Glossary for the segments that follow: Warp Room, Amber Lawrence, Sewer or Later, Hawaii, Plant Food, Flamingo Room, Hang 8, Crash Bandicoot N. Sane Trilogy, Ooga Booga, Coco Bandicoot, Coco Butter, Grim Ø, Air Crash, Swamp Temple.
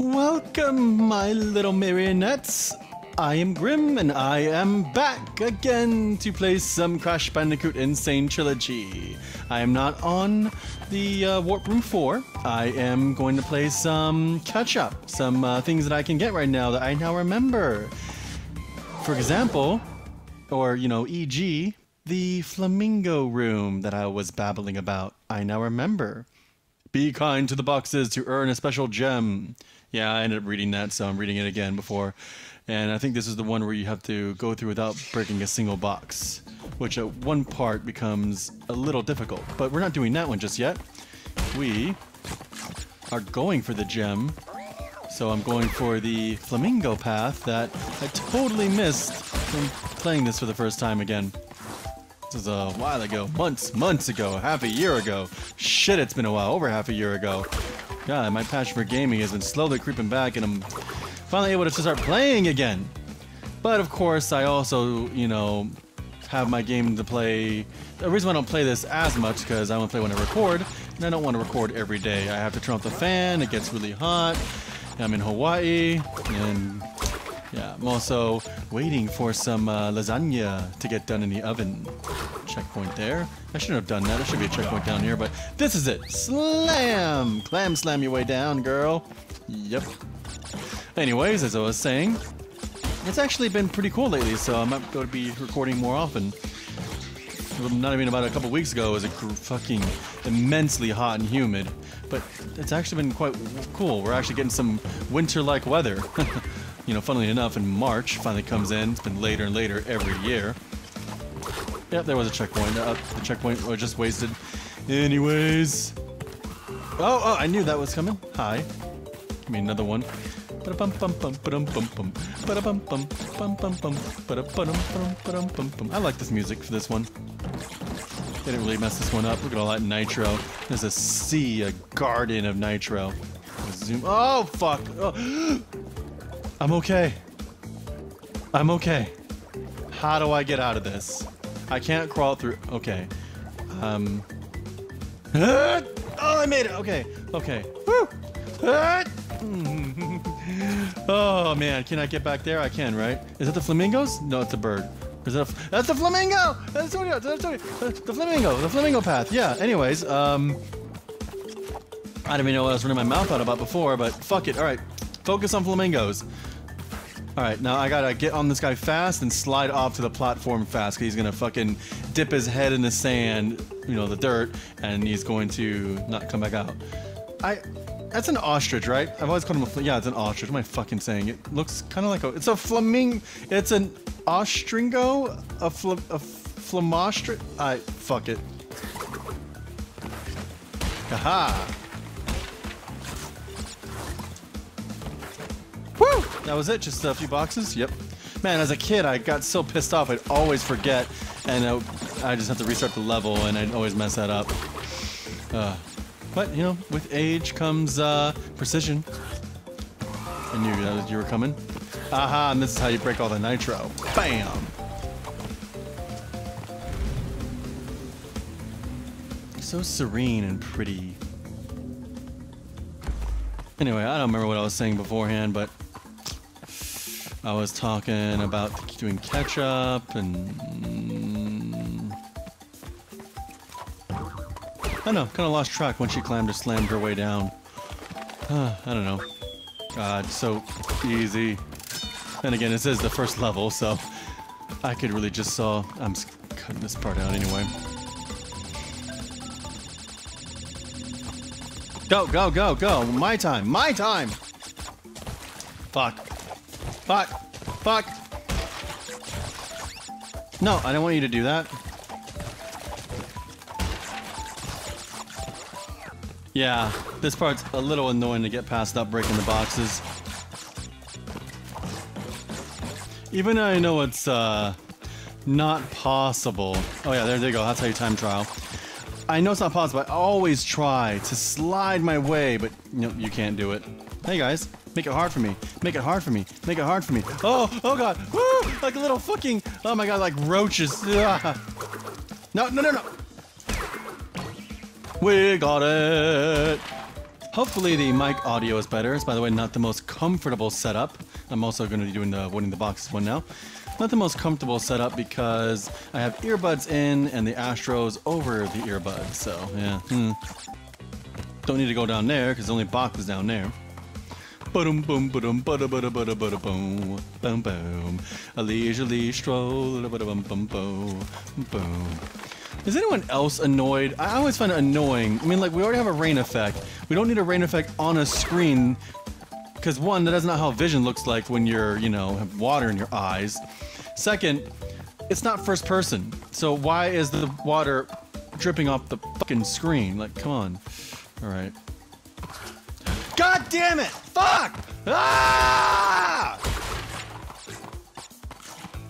Welcome, my little marionettes. I am Grim, and I am back again to play some Crash Bandicoot N. Sane Trilogy. I am not on the Warp Room 4. I am going to play some catch-up, some things that I can get right now that I now remember. For example, or, you know, e.g., the Flamingo Room that I was babbling about, I now remember. Be kind to the boxes to earn a special gem. Yeah, I ended up reading that, so I'm reading it again before. And I think this is the one where you have to go through without breaking a single box, which at one part becomes a little difficult. But we're not doing that one just yet. We are going for the gem. So I'm going for the flamingo path that I totally missed from playing this for the first time again. This is a while ago, months ago, half a year ago. Shit, it's been a while, over half a year ago. God, my passion for gaming has been slowly creeping back and I'm finally able to start playing again. But of course, I also, you know, have my game to play. The reason why I don't play this as much because I only play when I record, and I don't want to record every day. I have to turn off the fan, it gets really hot. I'm in Hawaii, and yeah, I'm also waiting for some lasagna to get done in the oven. Checkpoint there. I shouldn't have done that. There should be a checkpoint down here, but this is it. Slam! Clam slam your way down, girl. Yep. Anyways, as I was saying, it's actually been pretty cool lately, so I'm not going to be recording more often. Not even about a couple weeks ago, it was fucking immensely hot and humid, but it's actually been quite cool. We're actually getting some winter-like weather. You know, funnily enough, in March finally comes in. It's been later and later every year. Yep, there was a checkpoint. The checkpoint was just wasted. Anyways. Oh, I knew that was coming. Hi. Give me another one. I like this music for this one. They didn't really mess this one up. Look at all that nitro. There's a sea, a garden of nitro. Zoom. Oh, fuck. Oh. I'm okay. I'm okay. How do I get out of this? I can't crawl through. Okay. Oh, I made it. Okay. Okay. Woo. Oh, man. Can I get back there? I can, right? Is that the flamingos? No, it's a bird. Is that a that's the flamingo! That's what it is. That's what it is. The flamingo path. Yeah, anyways. I didn't even know what I was running my mouth out about before, but fuck it. All right. Focus on flamingos. All right, now I gotta get on this guy fast and slide off to the platform fast, 'cause he's gonna fucking dip his head in the sand, you know, the dirt, and he's going to not come back out. That's an ostrich, right? I've always called him a yeah, it's an ostrich. What am I fucking saying? It looks kind of like a it's a flamingo. It's an ostringo, a flamostri. I fuck it. Haha. Woo! That was it. Just a few boxes. Yep. Man, as a kid, I got so pissed off. I'd always forget, and I just have to restart the level, and I'd always mess that up. But you know, with age comes precision. I knew that you were coming. Aha! And this is how you break all the nitro. Bam! So serene and pretty. Anyway, I don't remember what I was saying beforehand, but I was talking about doing catch-up and I don't know, kind of lost track when she climbed or slammed her way down. I don't know. God, so easy. And again, this is the first level, so I could really just saw. I'm cutting this part out anyway. Go, go, go, go. My time. My time. Fuck. Fuck. Fuck. No, I don't want you to do that. Yeah, this part's a little annoying to get past without breaking the boxes. Even though I know it's not possible. Oh yeah, there you go. That's how you time trial. I know it's not possible. I always try to slide my way, but no, you can't do it. Hey guys, make it hard for me. Make it hard for me. Make it hard for me. Oh, oh god. Woo! Like a little fucking, oh my god, like roaches. Ah. No, no, no, no. We got it. Hopefully the mic audio is better. It's, by the way, not the most comfortable setup. I'm also going to be doing the winning the boxes one now. Not the most comfortable setup because I have earbuds in and the Astros over the earbuds. So, yeah. Don't need to go down there because the only box is down there. Boom, boom, boom, boom, boom, boom. A leisurely stroll. Boom, boom, boom. Is anyone else annoyed? I always find it annoying. I mean, like, we already have a rain effect. We don't need a rain effect on a screen because, one, that's not how vision looks like when you're, you know, have water in your eyes. Second, it's not first person. So why is the water dripping off the fucking screen? Like, come on. All right. God damn it! Fuck! Ah!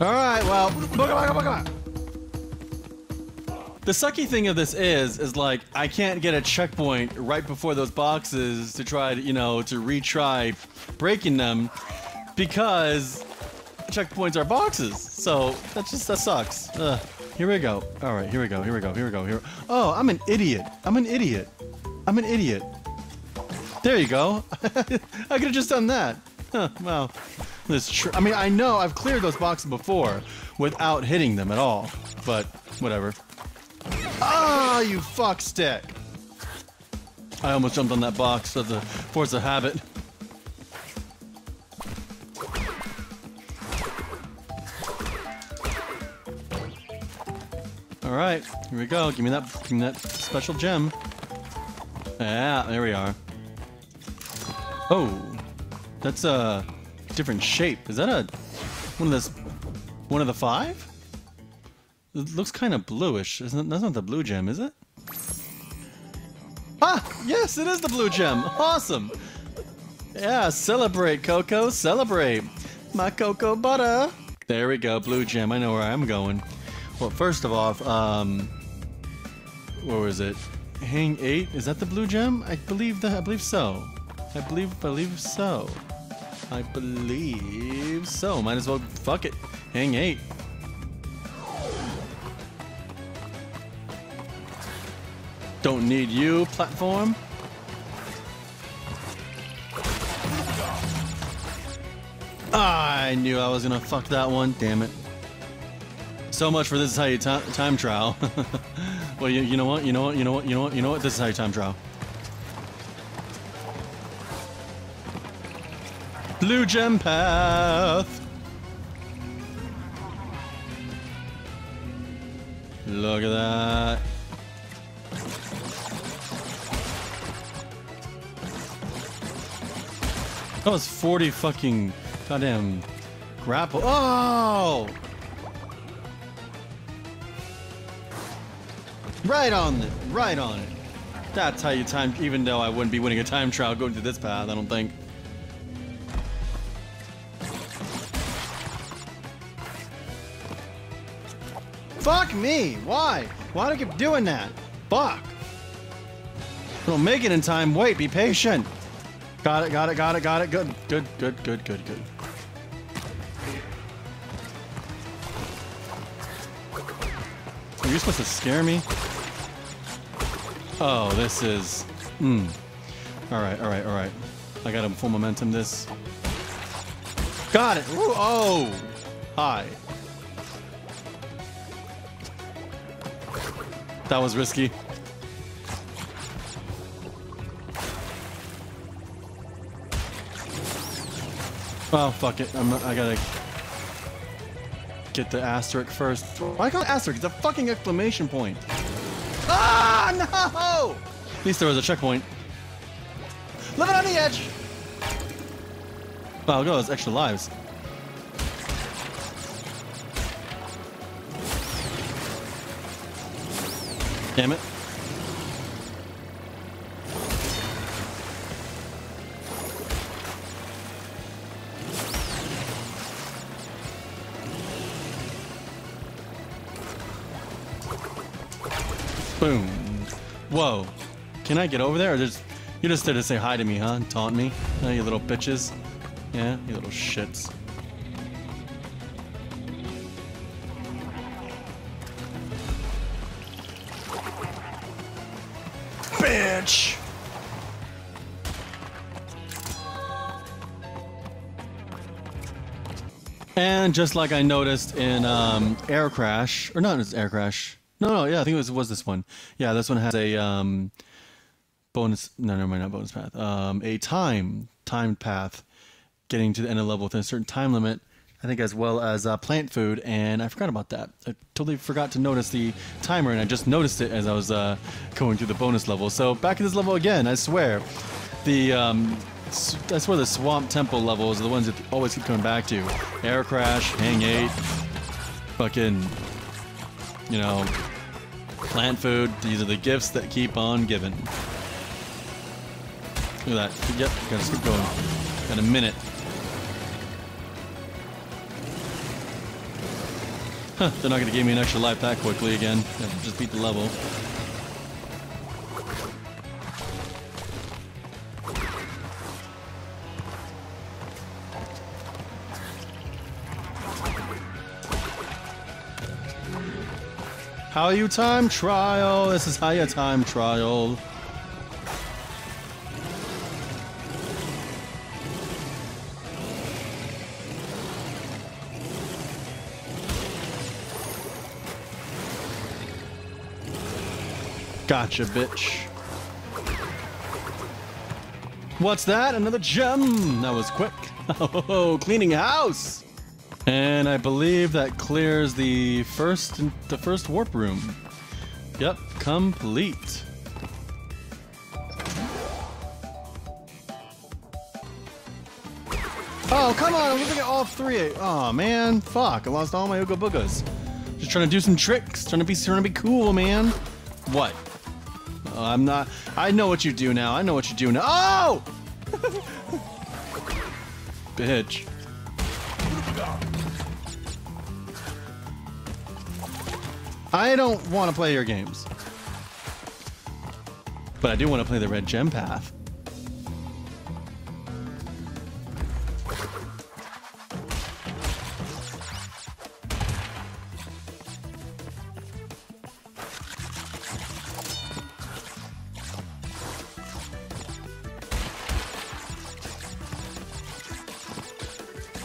All right, well, the sucky thing of this is like, I can't get a checkpoint right before those boxes to try to, you know, to retry breaking them because checkpoints are boxes. So that's just, that sucks. Ugh. Here we go. All right, here we go, here we go, here we go, here. Oh, I'm an idiot. I'm an idiot. I'm an idiot. There you go. I could have just done that. Huh, wow. I mean, I know I've cleared those boxes before without hitting them at all, but whatever. Ah, oh, you fuck stick. I almost jumped on that box as a force of habit. All right, here we go. Give me that special gem. Yeah, there we are. Oh, that's a different shape. Is that a one of the five? It looks kind of bluish. That's not the blue gem, is it? Ah, yes, it is the blue gem. Awesome. Yeah, celebrate, Coco. Celebrate. My cocoa butter. There we go, blue gem. I know where I'm going. Well, first of all, where was it? Hang 8. Is that the blue gem? I believe that. I believe so. I believe so. Might as well fuck it. Hang 8. Don't need you, platform. I knew I was gonna fuck that one. Damn it. So much for this is how you time trial. Well, you know what? You know what? You know what? You know what? You know what? This is how you time trial. Blue gem path. Look at that. That was 40 fucking goddamn grapple. Oh! Right on it. Right on it. That's how you time. Even though I wouldn't be winning a time trial going through this path, I don't think. Fuck me! Why? Why do I keep doing that? Fuck! Don't make it in time. Wait, be patient. Got it, got it, got it, got it. Good, good, good, good, good, good. Are you supposed to scare me? Oh, this is... Alright, alright, alright. I got a full momentum this. Got it! Ooh, oh! Hi. That was risky. Oh, fuck it. I gotta get the asterisk first. Why call it asterisk? It's a fucking exclamation point. Ah, no! At least there was a checkpoint. Living on the edge! Wow, look at those extra lives. Damn it. Boom. Whoa. Can I get over there? Or just, you're just there to say hi to me, huh? And taunt me? Oh, you little bitches. Yeah, you little shits. And just like I noticed in Air Crash, or not, it's Air Crash. No, yeah, I think it was this one. Yeah, this one has a bonus. No, never mind, not bonus path. A timed path, getting to the end of the level within a certain time limit. I think as well as Plant Food, and I forgot about that. I totally forgot to notice the timer, and I just noticed it as I was going through the bonus level. So back to this level again. I swear, the Swamp Temple levels are the ones that always keep coming back to. Air Crash, Hang 8, fucking, you know, Plant Food. These are the gifts that keep on giving. Look at that. Yep, gotta keep going. Got a minute. Huh, they're not gonna give me an extra life that quickly again. I just beat the level. How you time trial? This is how you time trial. Gotcha, bitch. What's that? Another gem. That was quick. Oh, cleaning house. And I believe that clears the first warp room. Yep, complete. Oh, come on. I'm looking at all three. Oh, man. Fuck. I lost all my Ooga Boogas. Just trying to do some tricks. Trying to be cool, man. What? I'm not. I know what you do now. Oh! Bitch. I don't want to play your games. But I do want to play the red gem path.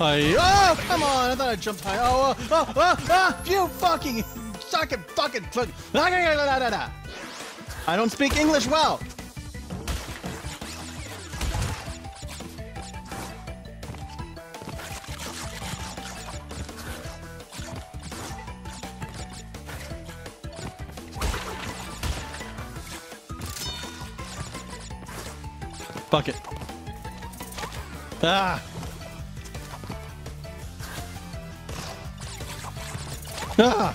Oh, come on! I thought I jumped high. You fucking. I don't speak English well. Fuck it. Ah. Ah!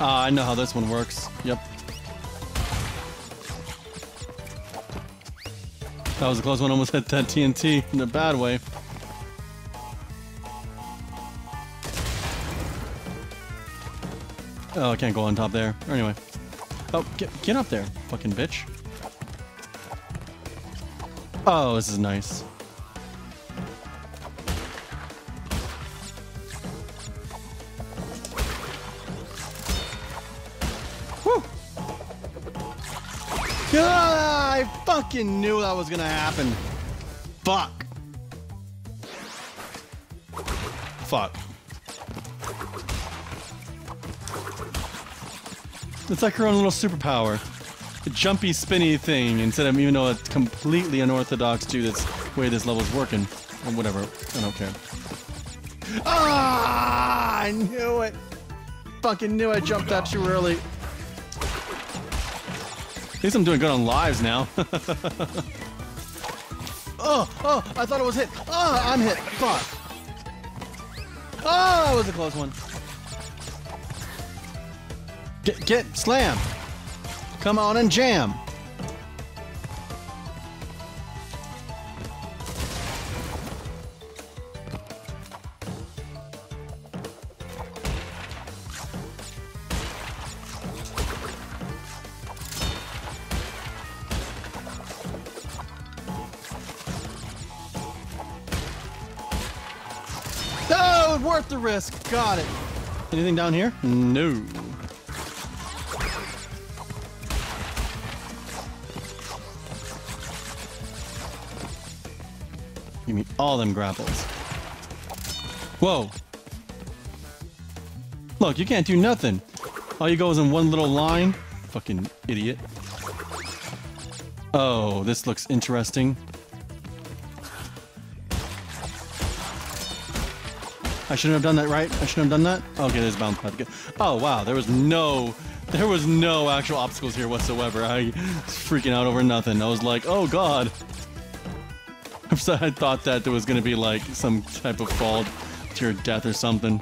I know how this one works. Yep. That was a close one. Almost hit that TNT in a bad way. Oh, I can't go on top there. Anyway. Oh, get up there, fucking bitch. Oh, this is nice. Ah, I fucking knew that was gonna happen. Fuck. Fuck. It's like her own little superpower. The jumpy, spinny thing, instead of, even though it's completely unorthodox to this way this level's working. Or whatever. I don't care. Ah, I knew it. Fucking knew I jumped that too early. At least I'm doing good on lives now. Oh, I thought it was hit. Oh, I'm hit. Fuck. Oh, that was a close one. Get slam. Come on and jam. Worth the risk. Got it. Anything down here? No. Give me all them grapples. Whoa. Look, you can't do nothing. All you go is in one little line. Fucking idiot. Oh, this looks interesting. I shouldn't have done that, right? I shouldn't have done that? Okay, there's bounce pad. Oh, wow. There was no actual obstacles here whatsoever. I was freaking out over nothing. I was like, oh, God. I thought that there was going to be, like, some type of fall to your death or something.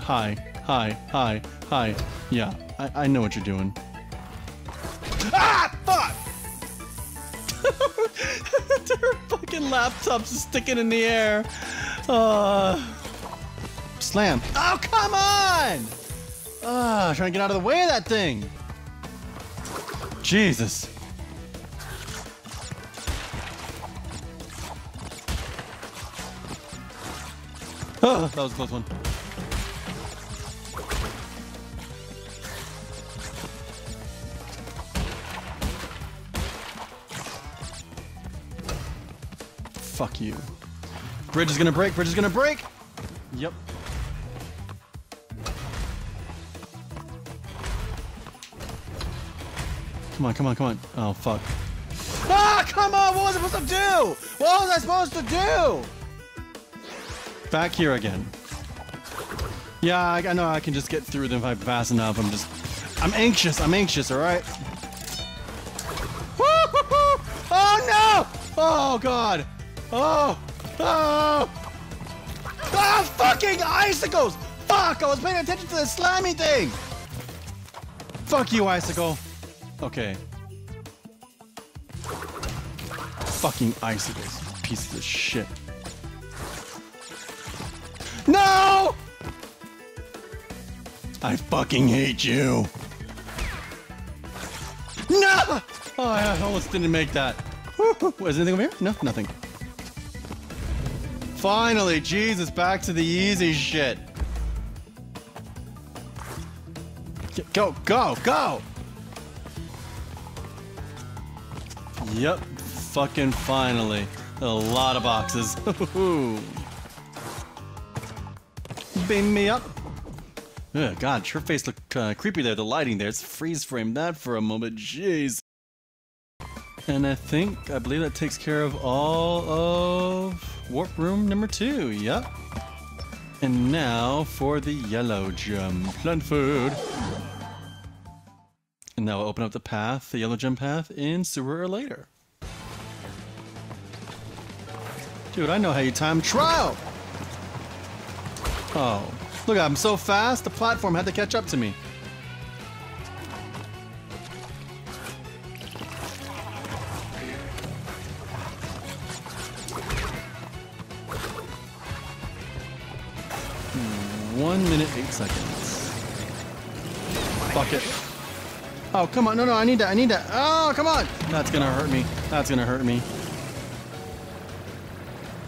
Hi. Hi. Hi. Hi. Yeah, I know what you're doing. Ah! Fuck! Their fucking laptops are sticking in the air. Slam. Oh, come on! Trying to get out of the way of that thing. Jesus. Oh, that was a close one. Fuck you. Bridge is gonna break. Bridge is gonna break. Yep. Come on, come on, come on. Oh, fuck. Ah, come on. What was I supposed to do? What was I supposed to do? Back here again. Yeah, I know I can just get through them if I pass enough. I'm anxious. I'm anxious, all right? Woo-hoo-hoo! Oh, no. Oh, God. Oh! Oh! Ah! Fucking icicles! Fuck! I was paying attention to the slimy thing! Fuck you, icicle! Okay. Fucking icicles. Pieces of shit. No! I fucking hate you! No! Oh, I almost didn't make that. Woo-hoo. Is anything over here? No, nothing. Finally, Jesus, back to the easy shit. Go, go, go! Yep, fucking finally. A lot of boxes. Beam me up. Ugh, God, your face looked creepy there. The lighting there. It's freeze frame that for a moment. Jeez. And I believe that takes care of all of... Warp Room number 2, yep. And now for the yellow gem, Plant Food. And now we'll open up the path, the yellow gem path, in Sewer or Later. Dude, I know how you time trial! Oh, look, I'm so fast, the platform had to catch up to me. Minute 8 seconds. Fuck it. Oh, come on. No, no, I need that. I need that. Oh, come on. That's gonna hurt me. That's gonna hurt me.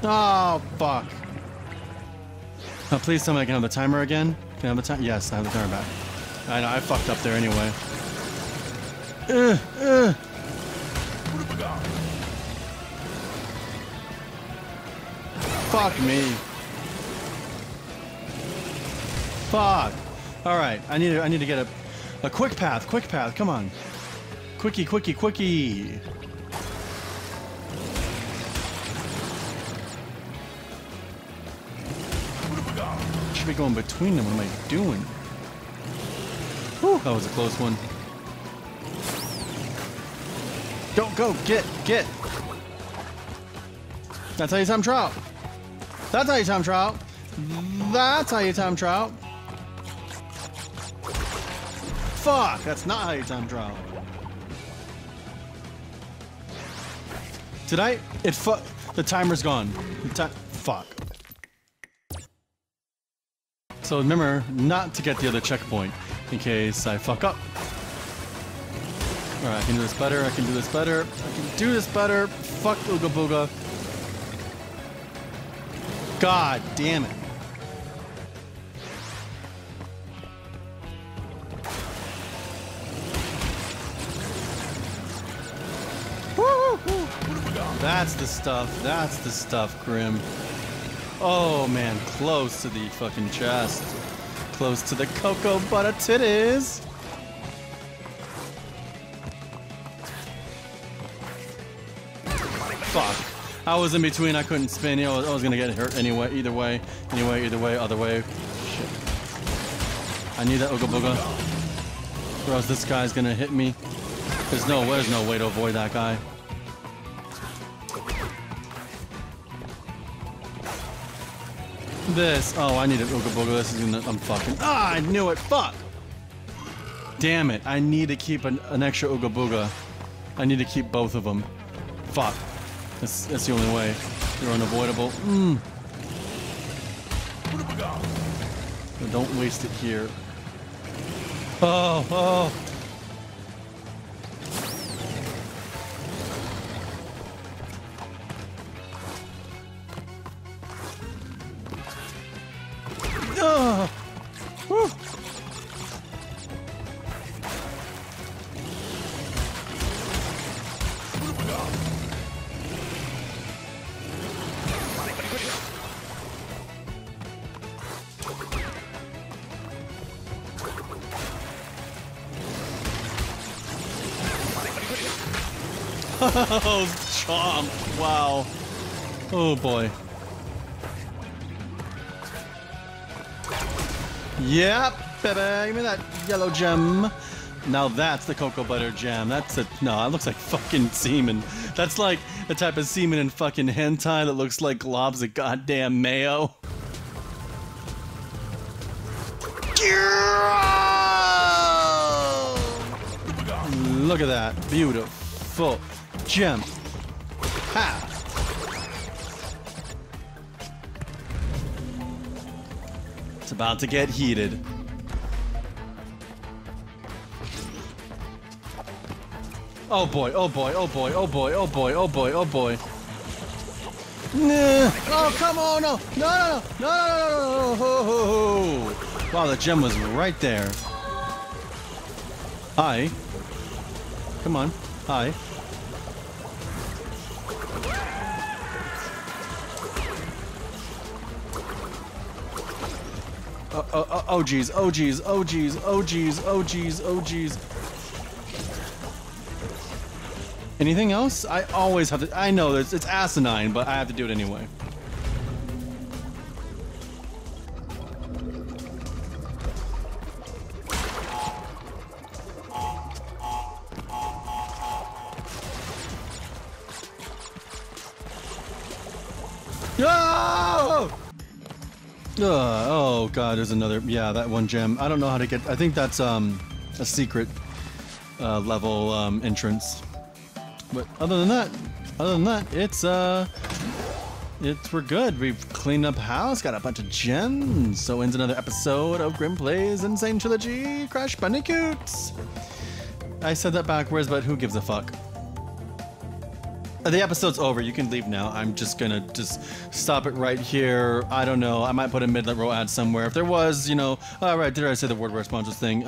Oh, fuck. Oh, please tell me I can have the timer again. Can I have the time? Yes, I have the timer back. I know. I fucked up there anyway. Fuck me. Fuck! Alright, I need to get a quick path, come on. Quickie, quickie, quickie! Should be going between them, what am I doing? Whew, that was a close one. Don't go, get! That's how you time trout! That's how you time trout! That's how you time trout! Fuck! That's not how you time travel. Did I? It fuck. The timer's gone. Fuck. So remember not to get the other checkpoint in case I fuck up. Alright, I can do this better. I can do this better. I can do this better. Fuck Ooga Booga. God damn it. That's the stuff, Grim. Oh man, close to the fucking chest. Close to the Coco Butter Titties. Fuck. I was in between, I couldn't spin, you know, I was gonna get hurt anyway, either way. Shit. I need that Ooga Booga. Or else this guy's gonna hit me. There's no way to avoid that guy. This, oh, I need an Ooga Booga, this is gonna, I'm fucking, ah, I knew it, fuck! Damn it, I need to keep an extra Ooga Booga. I need to keep both of them. Fuck. That's the only way. You're unavoidable. Mm. Don't waste it here. Oh, oh. Oh. Woo. Oh, chomp. Wow. Oh, boy. Yep, baby. Give me that yellow gem. Now that's the cocoa butter gem. That's a... No, it looks like fucking semen. That's like the type of semen in fucking hentai that looks like globs of goddamn mayo. Look at that. Beautiful. Gem. Ha! It's about to get heated. Oh boy, oh boy, oh boy, oh boy, oh boy, oh boy, oh boy. Oh, come on, no! No, no, no, no! Wow, the gem was right there. Hi. Come on. Hi. Oh geez, oh geez, oh geez, oh geez, oh geez, oh geez. Anything else? I always have to, I know it's asinine, but I have to do it anyway. Oh god, there's another, yeah, that one gem. I don't know how to get, I think that's a secret level entrance. But other than that, it's we're good. We've cleaned up house, got a bunch of gems. So ends another episode of Grim Plays N. Sane Trilogy, Crash Bandicoot. I said that backwards, but who gives a fuck? The episode's over. You can leave now. I'm just gonna stop it right here. I don't know. I might put a mid-let roll ad somewhere. If there was, you know... Alright, did I say the word responses thing?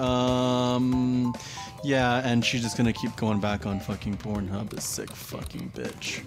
Yeah, and she's just gonna keep going back on fucking Pornhub. This sick fucking bitch.